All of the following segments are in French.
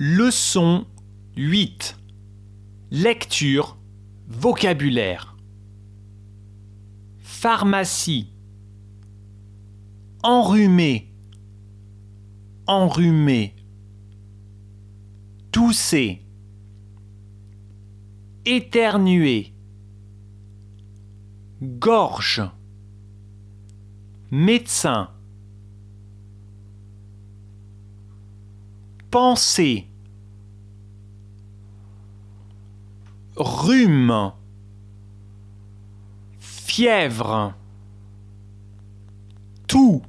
Leçon 8. Lecture, vocabulaire. Pharmacie. Enrhumé. Enrhumé. Tousser. Éternuer. Gorge. Médecin. Penser. Rhume. Fièvre. Toux.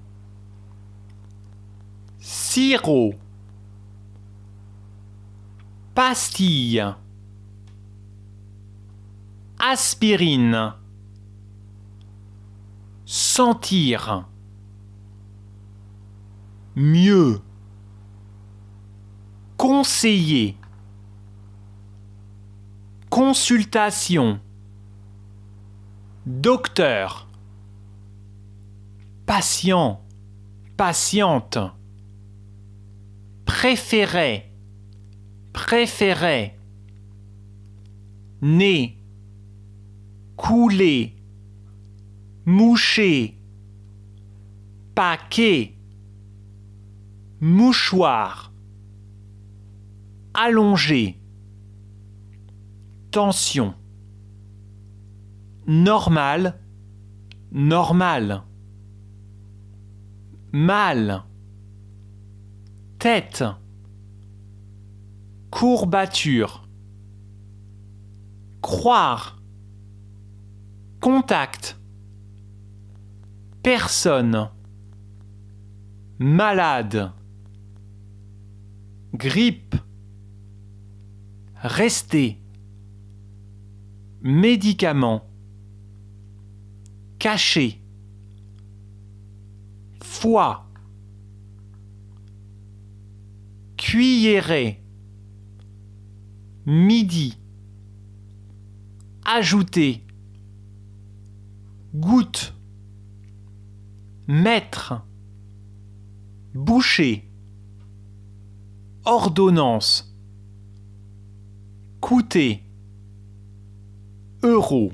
Sirop. Pastille. Aspirine. Sentir. Mieux. Conseiller. Consultation. Docteur. Patient. Patiente. Préférer. Préférer. Né. Couler. Moucher. Paquet. Mouchoir. Allongé. Tension. Normal. Normal. Mal. Tête. Courbature. Croire. Contact. Personne. Malade. Grippe. Rester. Médicament. Caché. Foie. Cuillerée. Midi. Ajouter. Goutte. Mettre. Boucher. Ordonnance. Coûter. Euros.